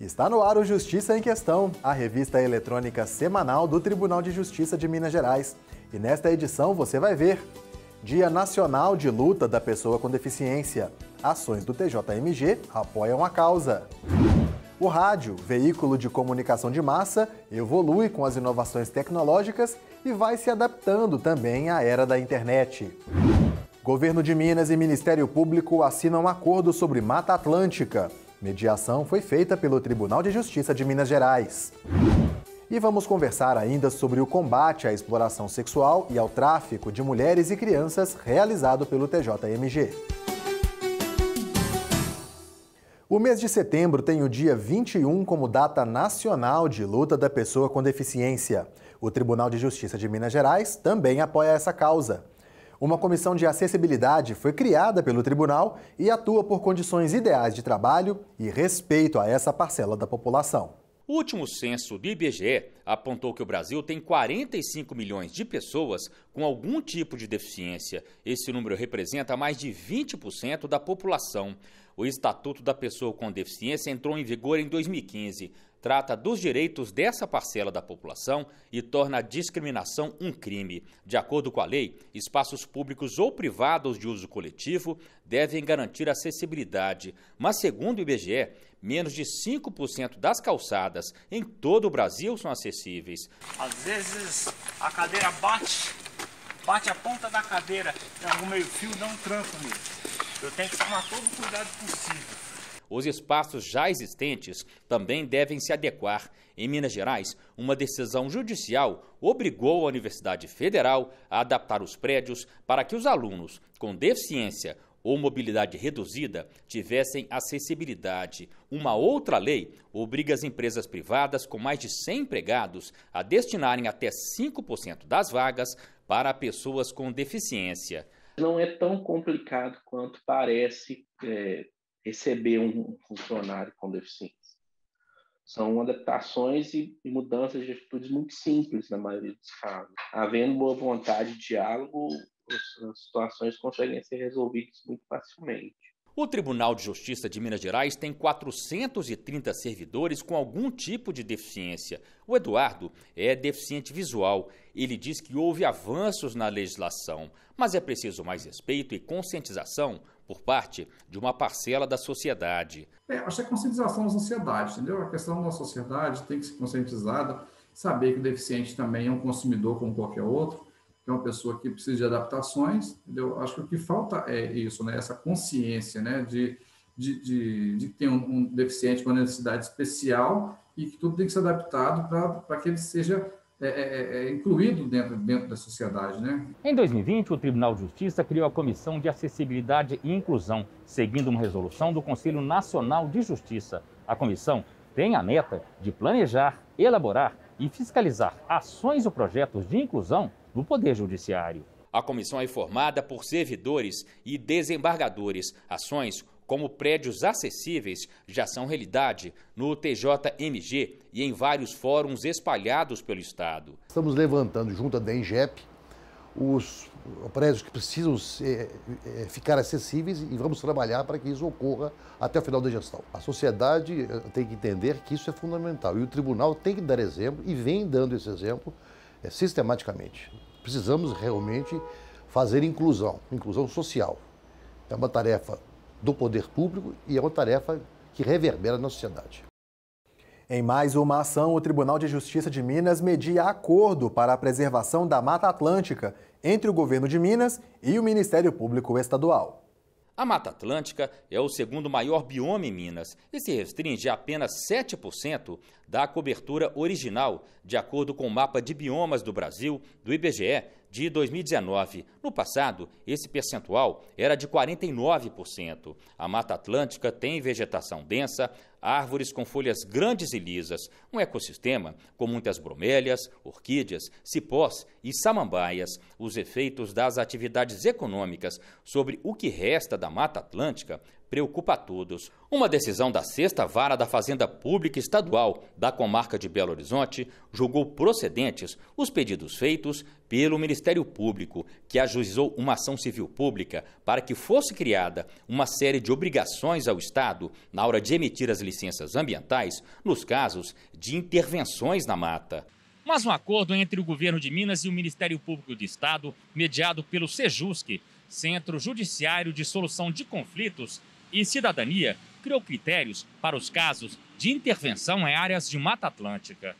Está no ar o Justiça em Questão, a revista eletrônica semanal do Tribunal de Justiça de Minas Gerais. E nesta edição você vai ver: Dia Nacional de Luta da Pessoa com Deficiência. Ações do TJMG apoiam a causa. O rádio, veículo de comunicação de massa, evolui com as inovações tecnológicas e vai se adaptando também à era da internet. Governo de Minas e Ministério Público assinam um acordo sobre Mata Atlântica. Mediação foi feita pelo Tribunal de Justiça de Minas Gerais. E vamos conversar ainda sobre o combate à exploração sexual e ao tráfico de mulheres e crianças realizado pelo TJMG. O mês de setembro tem o dia 21 como data nacional de luta da pessoa com deficiência. O Tribunal de Justiça de Minas Gerais também apoia essa causa. Uma comissão de acessibilidade foi criada pelo tribunal e atua por condições ideais de trabalho e respeito a essa parcela da população. O último censo do IBGE apontou que o Brasil tem 45 milhões de pessoas com algum tipo de deficiência. Esse número representa mais de 20% da população. O Estatuto da Pessoa com Deficiência entrou em vigor em 2015. Trata dos direitos dessa parcela da população e torna a discriminação um crime. De acordo com a lei, espaços públicos ou privados de uso coletivo devem garantir acessibilidade. Mas, segundo o IBGE, menos de 5% das calçadas em todo o Brasil são acessíveis. Às vezes a cadeira bate a ponta da cadeira em algum meio fio, dá um tranco nele. Eu tenho que tomar todo o cuidado possível. Os espaços já existentes também devem se adequar. Em Minas Gerais, uma decisão judicial obrigou a Universidade Federal a adaptar os prédios para que os alunos com deficiência ou mobilidade reduzida tivessem acessibilidade. Uma outra lei obriga as empresas privadas com mais de 100 empregados a destinarem até 5% das vagas para pessoas com deficiência. Não é tão complicado quanto parece receber um funcionário com deficiência. São adaptações e mudanças de atitudes muito simples na maioria dos casos. Havendo boa vontade e diálogo, as situações conseguem ser resolvidas muito facilmente. O Tribunal de Justiça de Minas Gerais tem 430 servidores com algum tipo de deficiência. O Eduardo é deficiente visual. Ele diz que houve avanços na legislação, mas é preciso mais respeito e conscientização por parte de uma parcela da sociedade. Acho que é conscientização da sociedade, entendeu? A questão da sociedade tem que ser conscientizada, saber que o deficiente também é um consumidor como qualquer outro, que é uma pessoa que precisa de adaptações, entendeu? Acho que o que falta é isso, né? Essa consciência, né? de ter um deficiente com uma necessidade especial e que tudo tem que ser adaptado para que ele seja incluído dentro da sociedade, né? Em 2020, o Tribunal de Justiça criou a Comissão de Acessibilidade e Inclusão, seguindo uma resolução do Conselho Nacional de Justiça. A comissão tem a meta de planejar, elaborar e fiscalizar ações ou projetos de inclusão do Poder Judiciário. A comissão é formada por servidores e desembargadores. Ações como prédios acessíveis já são realidade no TJMG e em vários fóruns espalhados pelo Estado. Estamos levantando junto à DENGEP os prédios que precisam ficar acessíveis e vamos trabalhar para que isso ocorra até o final da gestão. A sociedade tem que entender que isso é fundamental e o tribunal tem que dar exemplo e vem dando esse exemplo sistematicamente. Precisamos realmente fazer inclusão social. É uma tarefa do poder público e é uma tarefa que reverbera na sociedade. Em mais uma ação, o Tribunal de Justiça de Minas media acordo para a preservação da Mata Atlântica entre o Governo de Minas e o Ministério Público Estadual. A Mata Atlântica é o segundo maior bioma em Minas e se restringe a apenas 7% da cobertura original, de acordo com o Mapa de Biomas do Brasil, do IBGE, de 2019. No passado, esse percentual era de 49%. A Mata Atlântica tem vegetação densa, árvores com folhas grandes e lisas, um ecossistema com muitas bromélias, orquídeas, cipós e samambaias. Os efeitos das atividades econômicas sobre o que resta da Mata Atlântica preocupa a todos. Uma decisão da 6ª Vara da Fazenda Pública Estadual da comarca de Belo Horizonte julgou procedentes os pedidos feitos pelo Ministério Público, que ajuizou uma ação civil pública para que fosse criada uma série de obrigações ao Estado na hora de emitir as licenças ambientais nos casos de intervenções na mata. Mas um acordo entre o Governo de Minas e o Ministério Público do Estado, mediado pelo SEJUSC, Centro Judiciário de Solução de Conflitos e Cidadania, criou critérios para os casos de intervenção em áreas de Mata Atlântica.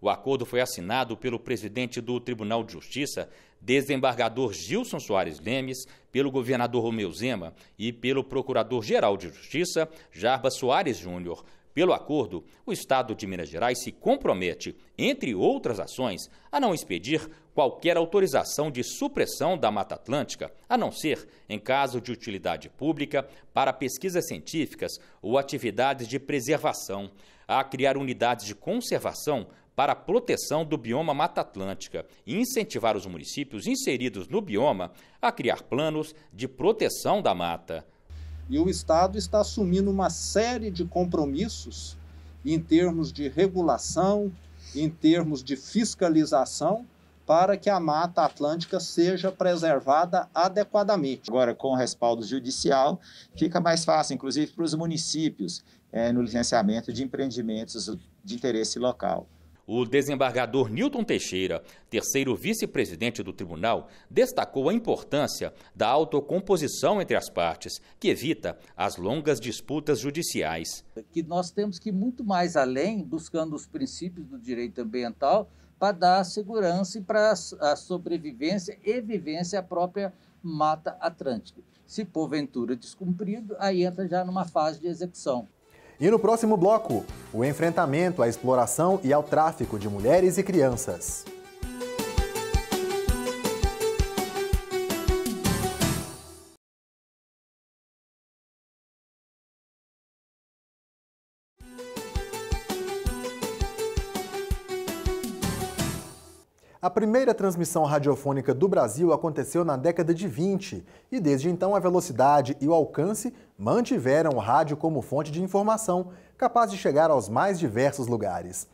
O acordo foi assinado pelo presidente do Tribunal de Justiça, desembargador Gilson Soares Lemes, pelo governador Romeu Zema e pelo procurador-geral de Justiça, Jarbas Soares Júnior. Pelo acordo, o Estado de Minas Gerais se compromete, entre outras ações, a não expedir qualquer autorização de supressão da Mata Atlântica, a não ser em caso de utilidade pública para pesquisas científicas ou atividades de preservação, a criar unidades de conservação para a proteção do bioma Mata Atlântica e incentivar os municípios inseridos no bioma a criar planos de proteção da mata. E o Estado está assumindo uma série de compromissos em termos de regulação, em termos de fiscalização, para que a Mata Atlântica seja preservada adequadamente. Agora, com o respaldo judicial, fica mais fácil, inclusive, para os municípios, no licenciamento de empreendimentos de interesse local. O desembargador Newton Teixeira, terceiro vice-presidente do tribunal, destacou a importância da autocomposição entre as partes, que evita as longas disputas judiciais. Que nós temos que ir muito mais além, buscando os princípios do direito ambiental, para dar segurança e para a sobrevivência e vivência à própria Mata Atlântica. Se porventura descumprido, aí entra já numa fase de execução. E no próximo bloco, o enfrentamento à exploração e ao tráfico de mulheres e crianças. A primeira transmissão radiofônica do Brasil aconteceu na década de 20 e desde então a velocidade e o alcance mantiveram o rádio como fonte de informação, capaz de chegar aos mais diversos lugares.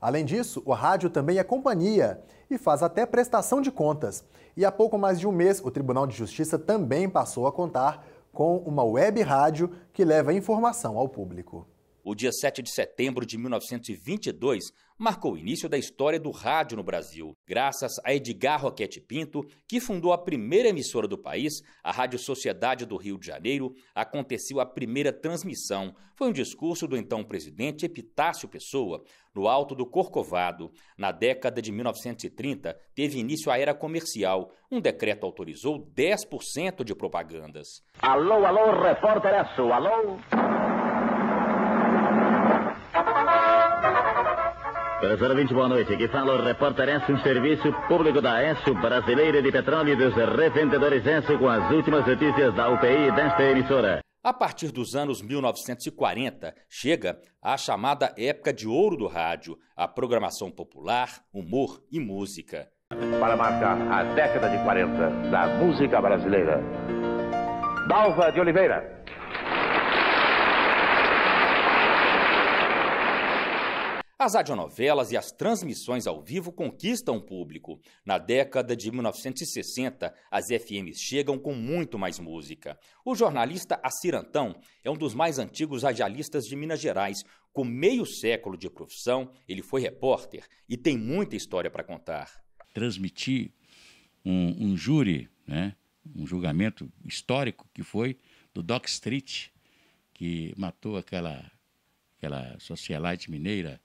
Além disso, o rádio também é companhia e faz até prestação de contas. E há pouco mais de um mês, o Tribunal de Justiça também passou a contar com uma web rádio que leva informação ao público. O dia 7 de setembro de 1922 marcou o início da história do rádio no Brasil. Graças a Edgar Roquette Pinto, que fundou a primeira emissora do país, a Rádio Sociedade do Rio de Janeiro, aconteceu a primeira transmissão. Foi um discurso do então presidente Epitácio Pessoa, no alto do Corcovado. Na década de 1930, teve início a era comercial. Um decreto autorizou 10% de propagandas. Alô, alô, Repórter Esso, alô... Professor ouvinte, boa noite. Aqui fala o Repórter Esso, um serviço público da ESSO Brasileira de Petróleo e dos revendedores ESSO com as últimas notícias da UPI desta emissora. A partir dos anos 1940, chega a chamada época de ouro do rádio, a programação popular, humor e música. Para marcar a década de 40 da música brasileira, Dalva de Oliveira. As radionovelas e as transmissões ao vivo conquistam o público. Na década de 1960, as FMs chegam com muito mais música. O jornalista Acir Antão é um dos mais antigos radialistas de Minas Gerais. Com meio século de profissão, ele foi repórter e tem muita história para contar. Transmitir um júri, um julgamento histórico que foi do Doc Street, que matou aquela socialite mineira,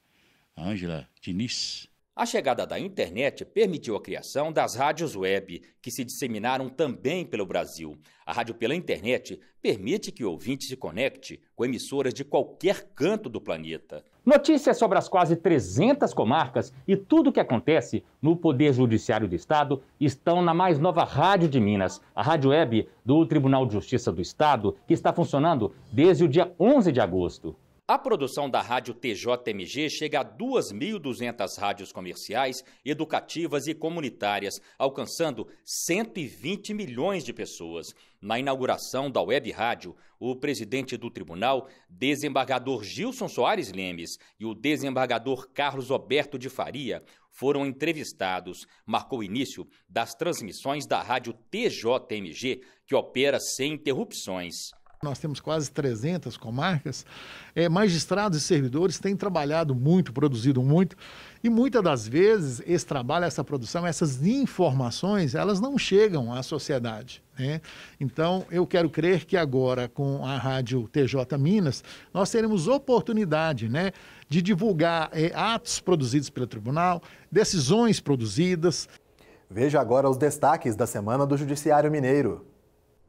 a Ângela Diniz. A chegada da internet permitiu a criação das rádios web, que se disseminaram também pelo Brasil. A rádio pela internet permite que o ouvinte se conecte com emissoras de qualquer canto do planeta. Notícias sobre as quase 300 comarcas e tudo o que acontece no Poder Judiciário do Estado estão na mais nova rádio de Minas, a rádio web do Tribunal de Justiça do Estado, que está funcionando desde o dia 11 de agosto. A produção da rádio TJMG chega a 2.200 rádios comerciais, educativas e comunitárias, alcançando 120 milhões de pessoas. Na inauguração da web rádio, o presidente do tribunal, desembargador Gilson Soares Lemes, e o desembargador Carlos Alberto de Faria foram entrevistados. Marcou o início das transmissões da rádio TJMG, que opera sem interrupções. Nós temos quase 300 comarcas, magistrados e servidores têm trabalhado muito, produzido muito, e muitas das vezes esse trabalho, essa produção, essas informações, elas não chegam à sociedade, né? Então, eu quero crer que agora, com a Rádio TJ Minas, nós teremos oportunidade, né, de divulgar atos produzidos pelo tribunal, decisões produzidas. Veja agora os destaques da semana do Judiciário Mineiro.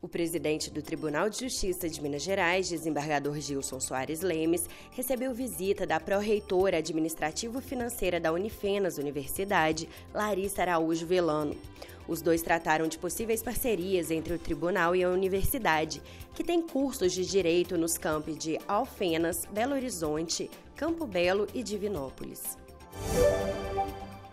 O presidente do Tribunal de Justiça de Minas Gerais, desembargador Gilson Soares Lemes, recebeu visita da pró-reitora administrativo-financeira da Unifenas Universidade, Larissa Araújo Velano. Os dois trataram de possíveis parcerias entre o tribunal e a universidade, que tem cursos de direito nos campi de Alfenas, Belo Horizonte, Campo Belo e Divinópolis.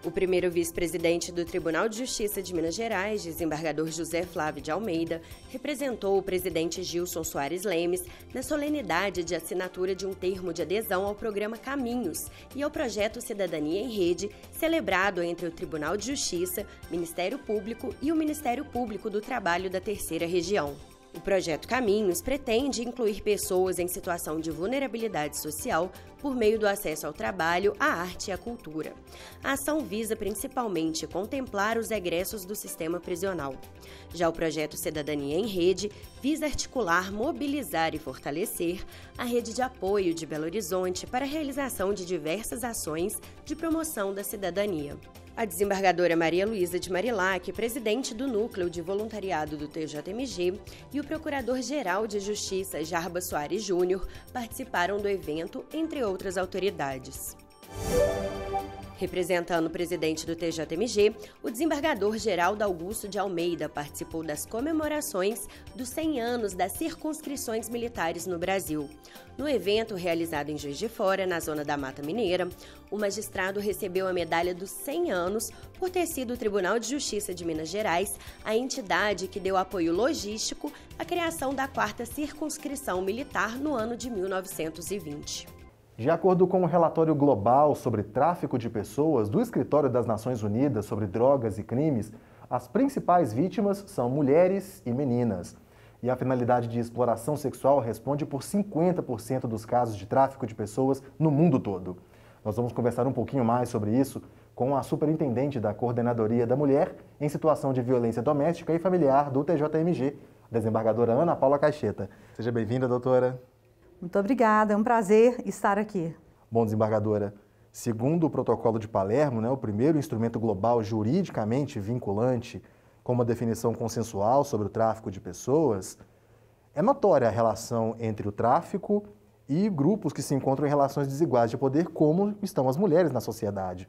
O primeiro vice-presidente do Tribunal de Justiça de Minas Gerais, desembargador José Flávio de Almeida, representou o presidente Gilson Soares Lemes na solenidade de assinatura de um termo de adesão ao programa Caminhos e ao projeto Cidadania em Rede, celebrado entre o Tribunal de Justiça, Ministério Público e o Ministério Público do Trabalho da Terceira Região. O projeto Caminhos pretende incluir pessoas em situação de vulnerabilidade social por meio do acesso ao trabalho, à arte e à cultura. A ação visa principalmente contemplar os egressos do sistema prisional. Já o projeto Cidadania em Rede visa articular, mobilizar e fortalecer a rede de apoio de Belo Horizonte para a realização de diversas ações de promoção da cidadania. A desembargadora Maria Luísa de Marilac, presidente do Núcleo de Voluntariado do TJMG, e o Procurador-Geral de Justiça, Jarbas Soares Júnior, participaram do evento, entre outras autoridades. Representando o presidente do TJMG, o desembargador Geraldo Augusto de Almeida participou das comemorações dos 100 anos das circunscrições militares no Brasil. No evento realizado em Juiz de Fora, na zona da Mata Mineira, o magistrado recebeu a medalha dos 100 anos por ter sido o Tribunal de Justiça de Minas Gerais a entidade que deu apoio logístico à criação da 4ª circunscrição militar no ano de 1920. De acordo com o relatório global sobre tráfico de pessoas do Escritório das Nações Unidas sobre drogas e crimes, as principais vítimas são mulheres e meninas. E a finalidade de exploração sexual responde por 50% dos casos de tráfico de pessoas no mundo todo. Nós vamos conversar um pouquinho mais sobre isso com a superintendente da Coordenadoria da Mulher em Situação de Violência Doméstica e Familiar do TJMG, a desembargadora Ana Paula Caixeta. Seja bem-vinda, doutora. Muito obrigada, é um prazer estar aqui. Bom, desembargadora, segundo o protocolo de Palermo, né, o primeiro instrumento global juridicamente vinculante com uma definição consensual sobre o tráfico de pessoas, é notória a relação entre o tráfico e grupos que se encontram em relações desiguais de poder, como estão as mulheres na sociedade.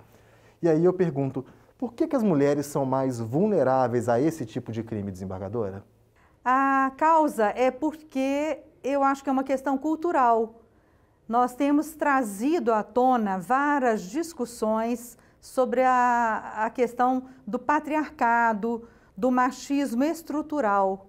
E aí eu pergunto, por que as mulheres são mais vulneráveis a esse tipo de crime, desembargadora? A causa é porque... eu acho que é uma questão cultural. Nós temos trazido à tona várias discussões sobre a questão do patriarcado, do machismo estrutural.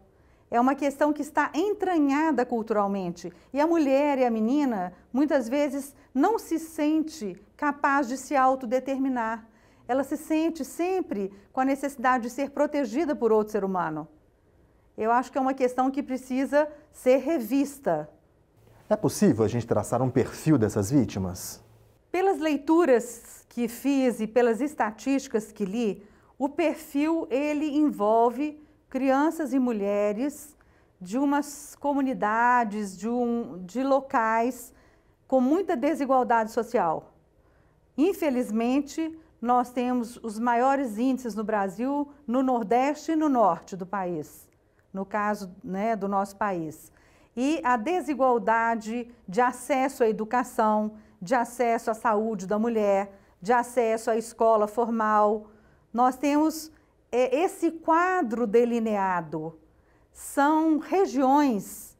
É uma questão que está entranhada culturalmente. E a mulher e a menina, muitas vezes, não se sente capaz de se autodeterminar. Ela se sente sempre com a necessidade de ser protegida por outro ser humano. Eu acho que é uma questão que precisa ser revista. É possível a gente traçar um perfil dessas vítimas? Pelas leituras que fiz e pelas estatísticas que li, o perfil ele envolve crianças e mulheres de umas comunidades, de locais com muita desigualdade social. Infelizmente, nós temos os maiores índices no Brasil, no Nordeste e no Norte do país. No caso, né, do nosso país. E a desigualdade de acesso à educação, de acesso à saúde da mulher, de acesso à escola formal. Nós temos esse quadro delineado. São regiões,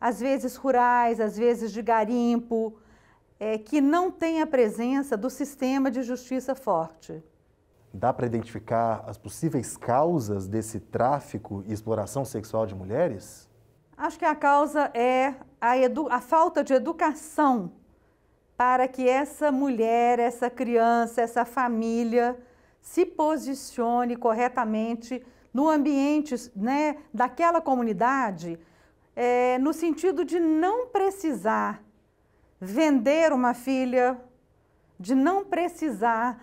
às vezes rurais, às vezes de garimpo, que não tem a presença do sistema de justiça forte. Dá para identificar as possíveis causas desse tráfico e exploração sexual de mulheres? Acho que a causa é a falta de educação para que essa mulher, essa criança, essa família se posicione corretamente no ambiente, né, daquela comunidade, no sentido de não precisar vender uma filha, de não precisar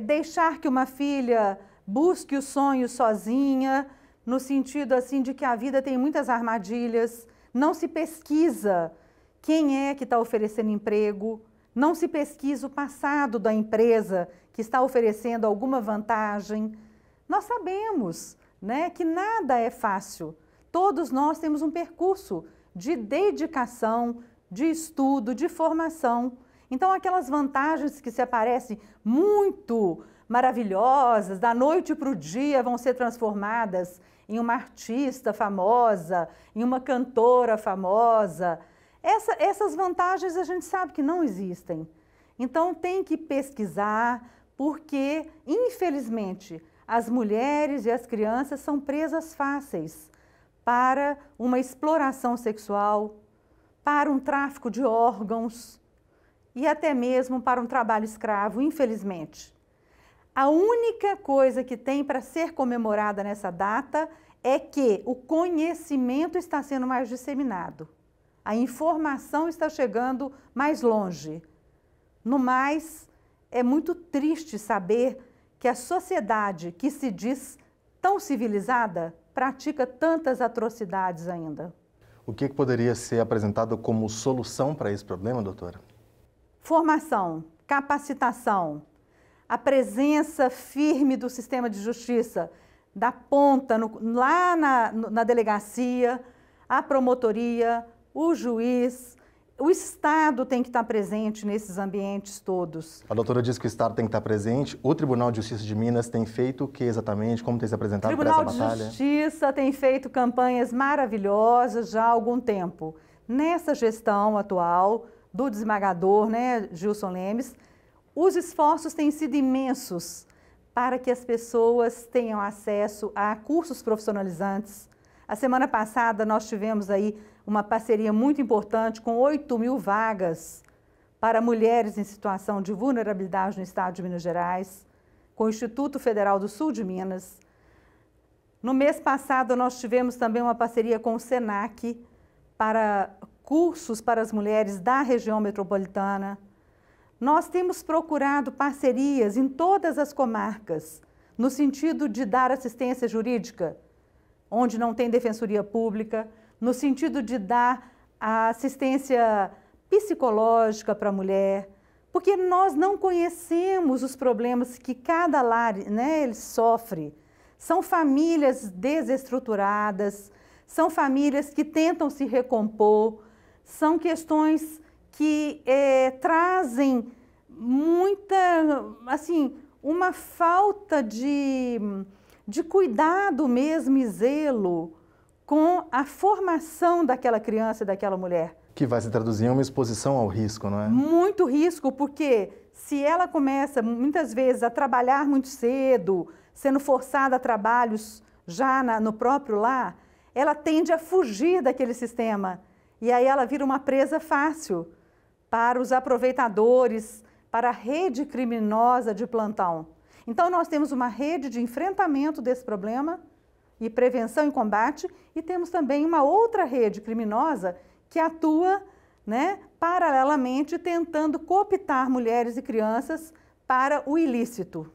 deixar que uma filha busque o sonho sozinha, no sentido assim de que a vida tem muitas armadilhas, não se pesquisa quem é que está oferecendo emprego, não se pesquisa o passado da empresa que está oferecendo alguma vantagem. Nós sabemos, né, que nada é fácil. Todos nós temos um percurso de dedicação, de estudo, de formação. Então, aquelas vantagens que se aparecem muito maravilhosas, da noite para o dia vão ser transformadas em uma artista famosa, em uma cantora famosa. Essas vantagens a gente sabe que não existem. Então, tem que pesquisar, porque, infelizmente, as mulheres e as crianças são presas fáceis para uma exploração sexual, para um tráfico de órgãos, e até mesmo para um trabalho escravo, infelizmente. A única coisa que tem para ser comemorada nessa data é que o conhecimento está sendo mais disseminado, a informação está chegando mais longe. No mais, é muito triste saber que a sociedade que se diz tão civilizada pratica tantas atrocidades ainda. O que poderia ser apresentado como solução para esse problema, doutora? Formação, capacitação, a presença firme do sistema de justiça, da ponta, lá na delegacia, a promotoria, o juiz, o Estado tem que estar presente nesses ambientes todos. A doutora diz que o Estado tem que estar presente. O Tribunal de Justiça de Minas tem feito o que exatamente? Como tem se apresentado para essa batalha? O Tribunal de Justiça tem feito campanhas maravilhosas já há algum tempo. Nessa gestão atual do desembargador, né, Gilson Lemes, os esforços têm sido imensos para que as pessoas tenham acesso a cursos profissionalizantes. A semana passada nós tivemos aí uma parceria muito importante com 8.000 vagas para mulheres em situação de vulnerabilidade no Estado de Minas Gerais, com o Instituto Federal do Sul de Minas. No mês passado nós tivemos também uma parceria com o SENAC para cursos para as mulheres da região metropolitana. Nós temos procurado parcerias em todas as comarcas, no sentido de dar assistência jurídica, onde não tem defensoria pública, no sentido de dar assistência psicológica para a mulher, porque nós não conhecemos os problemas que cada lar, né, ele sofre. São famílias desestruturadas, são famílias que tentam se recompor, são questões que trazem muita, assim, uma falta de cuidado mesmo e zelo com a formação daquela criança e daquela mulher. Que vai se traduzir em uma exposição ao risco, não é? Muito risco, porque se ela começa, muitas vezes, a trabalhar muito cedo, sendo forçada a trabalhos já no próprio lar, ela tende a fugir daquele sistema. E aí ela vira uma presa fácil para os aproveitadores, para a rede criminosa de plantão. Então, nós temos uma rede de enfrentamento desse problema e prevenção e combate, e temos também uma outra rede criminosa que atua, né, paralelamente tentando cooptar mulheres e crianças para o ilícito.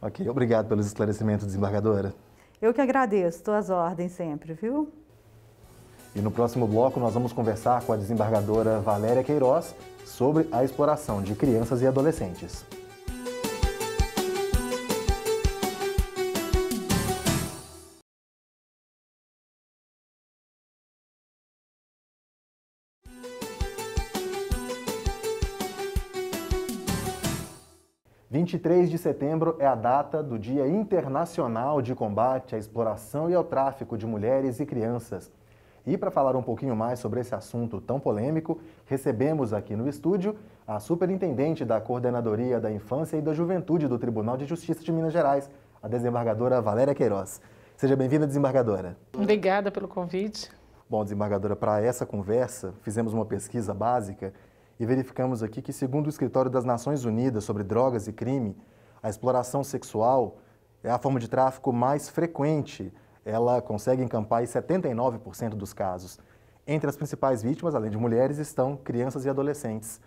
Ok, obrigado pelos esclarecimentos, desembargadora. Eu que agradeço, estou às ordens sempre, viu? E no próximo bloco nós vamos conversar com a desembargadora Valéria Queiroz sobre a exploração de crianças e adolescentes. Dia 23 de setembro é a data do Dia Internacional de Combate à Exploração e ao Tráfico de Mulheres e Crianças. E para falar um pouquinho mais sobre esse assunto tão polêmico, recebemos aqui no estúdio a superintendente da Coordenadoria da Infância e da Juventude do Tribunal de Justiça de Minas Gerais, a desembargadora Valéria Queiroz. Seja bem-vinda, desembargadora. Obrigada pelo convite. Bom, desembargadora, para essa conversa, fizemos uma pesquisa básica e verificamos aqui que, segundo o Escritório das Nações Unidas sobre Drogas e Crime, a exploração sexual é a forma de tráfico mais frequente. Ela consegue encampar em 79% dos casos. Entre as principais vítimas, além de mulheres, estão crianças e adolescentes.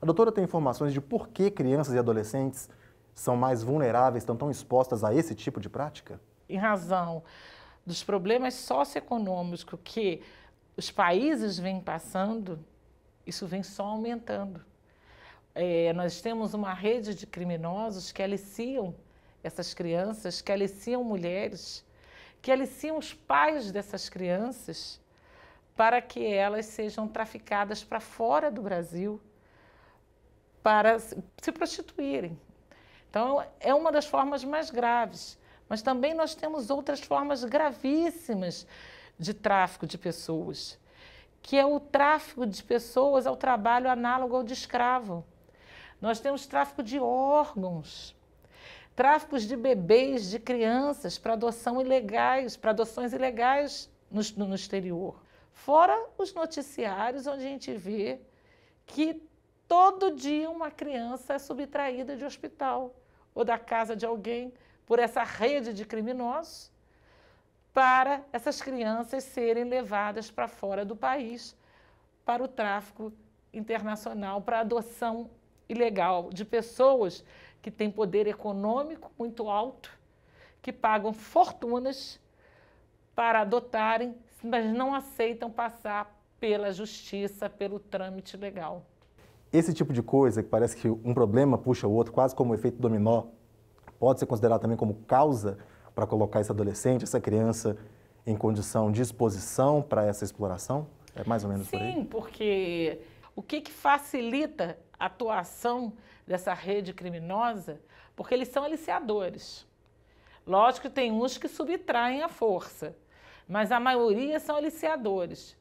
A doutora tem informações de por que crianças e adolescentes são mais vulneráveis, estão tão expostas a esse tipo de prática? Em razão dos problemas socioeconômicos que os países vêm passando, isso vem só aumentando. Nós temos uma rede de criminosos que aliciam essas crianças, que aliciam mulheres, que aliciam os pais dessas crianças para que elas sejam traficadas para fora do Brasil para se prostituírem. Então, é uma das formas mais graves. Mas também nós temos outras formas gravíssimas de tráfico de pessoas, que é o tráfico de pessoas ao trabalho análogo ao de escravo. Nós temos tráfico de órgãos, tráficos de bebês, de crianças para adoções ilegais no exterior. Fora os noticiários, onde a gente vê que todo dia uma criança é subtraída de hospital ou da casa de alguém por essa rede de criminosos para essas crianças serem levadas para fora do país, para o tráfico internacional, para a adoção ilegal de pessoas que têm poder econômico muito alto, que pagam fortunas para adotarem, mas não aceitam passar pela justiça, pelo trâmite legal. Esse tipo de coisa, que parece que um problema puxa o outro, quase como efeito dominó, pode ser considerado também como causa para colocar esse adolescente, essa criança, em condição de exposição para essa exploração? É mais ou menos por aí? Sim, porque o que facilita a atuação dessa rede criminosa? Porque eles são aliciadores. Lógico que tem uns que subtraem à força, mas a maioria são aliciadores.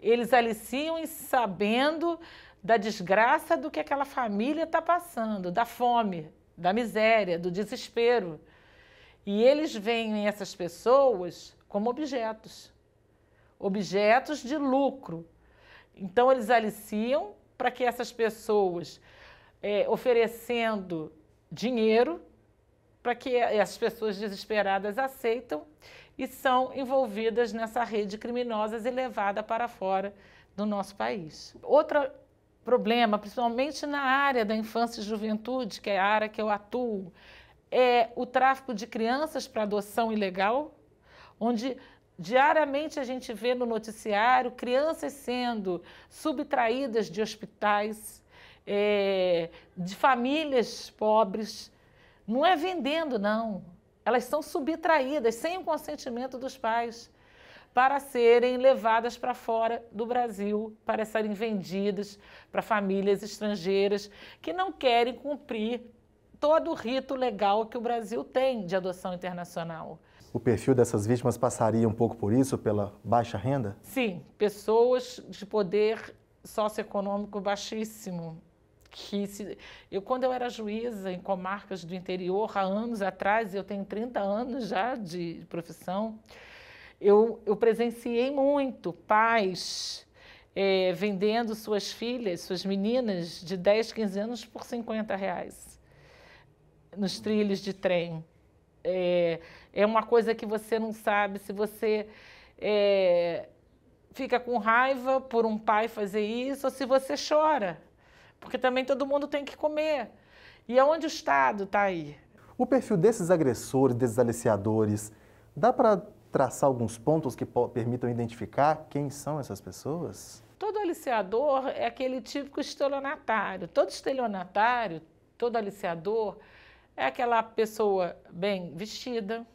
Eles aliciam sabendo da desgraça do que aquela família está passando, da fome, da miséria, do desespero. E eles veem essas pessoas como objetos, objetos de lucro. Então, eles aliciam para que essas pessoas, oferecendo dinheiro, para que as pessoas desesperadas aceitam e são envolvidas nessa rede criminosa e levada para fora do nosso país. Outro problema, principalmente na área da infância e juventude, que é a área que eu atuo, é o tráfico de crianças para adoção ilegal, onde diariamente a gente vê no noticiário crianças sendo subtraídas de hospitais, de famílias pobres. Não é vendendo, não. Elas são subtraídas, sem o consentimento dos pais, para serem levadas para fora do Brasil, para serem vendidas para famílias estrangeiras que não querem cumprir todo o rito legal que o Brasil tem de adoção internacional. O perfil dessas vítimas passaria um pouco por isso, pela baixa renda? Sim, pessoas de poder socioeconômico baixíssimo. Quando eu era juíza em comarcas do interior, há anos atrás, eu tenho 30 anos já de profissão, eu presenciei muito pais vendendo suas filhas, suas meninas de 10, 15 anos por R$50. Nos trilhos de trem. É uma coisa que você não sabe se você fica com raiva por um pai fazer isso ou se você chora, porque também todo mundo tem que comer. E aonde o Estado está aí? O perfil desses agressores, desses aliciadores, dá para traçar alguns pontos que permitam identificar quem são essas pessoas? Todo aliciador é aquele típico estelionatário. Todo estelionatário, todo aliciador, é aquela pessoa bem vestida,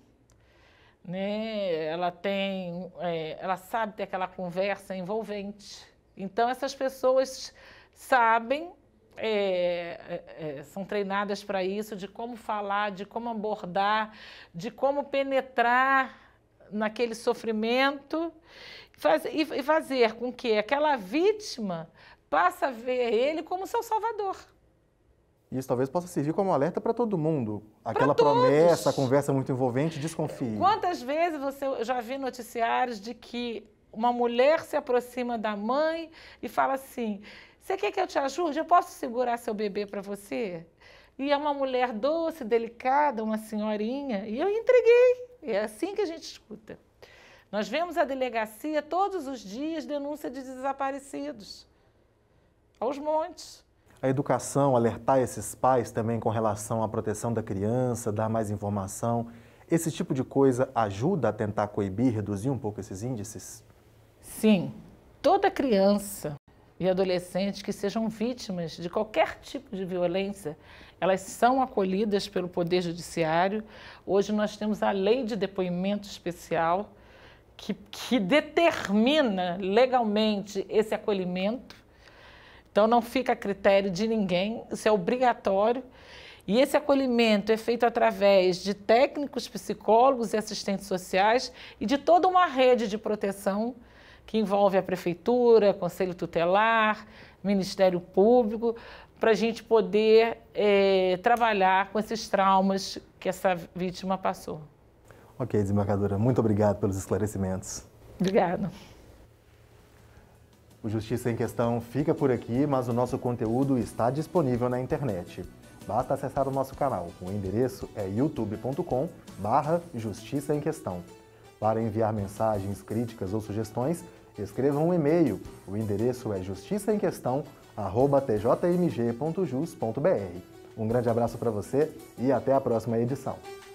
né? Ela sabe ter aquela conversa envolvente. Então, essas pessoas sabem, são treinadas para isso, de como falar, de como abordar, de como penetrar naquele sofrimento, e fazer com que aquela vítima passe a ver ele como seu salvador. Isso talvez possa servir como alerta para todo mundo. Aquela promessa, a conversa muito envolvente, desconfie. Quantas vezes eu já vi noticiários de que uma mulher se aproxima da mãe e fala assim, você quer que eu te ajude? Eu posso segurar seu bebê para você? E é uma mulher doce, delicada, uma senhorinha, e eu entreguei. É assim que a gente escuta. Nós vemos a delegacia todos os dias denúncia de desaparecidos. Aos montes. A educação, alertar esses pais também com relação à proteção da criança, dar mais informação, esse tipo de coisa ajuda a tentar coibir, reduzir um pouco esses índices? Sim. Toda criança e adolescente que sejam vítimas de qualquer tipo de violência, elas são acolhidas pelo Poder Judiciário. Hoje nós temos a Lei de Depoimento Especial, que determina legalmente esse acolhimento. Então, não fica a critério de ninguém, isso é obrigatório. E esse acolhimento é feito através de técnicos, psicólogos e assistentes sociais e de toda uma rede de proteção que envolve a Prefeitura, Conselho Tutelar, Ministério Público, para a gente poder trabalhar com esses traumas que essa vítima passou. Ok, desembargadora, muito obrigado pelos esclarecimentos. Obrigada. O Justiça em Questão fica por aqui, mas o nosso conteúdo está disponível na internet. Basta acessar o nosso canal. O endereço é youtube.com/Justiça em Questão. Para enviar mensagens, críticas ou sugestões, escreva um e-mail. O endereço é justiçaemquestão@tjmg.jus.br. Um grande abraço para você e até a próxima edição.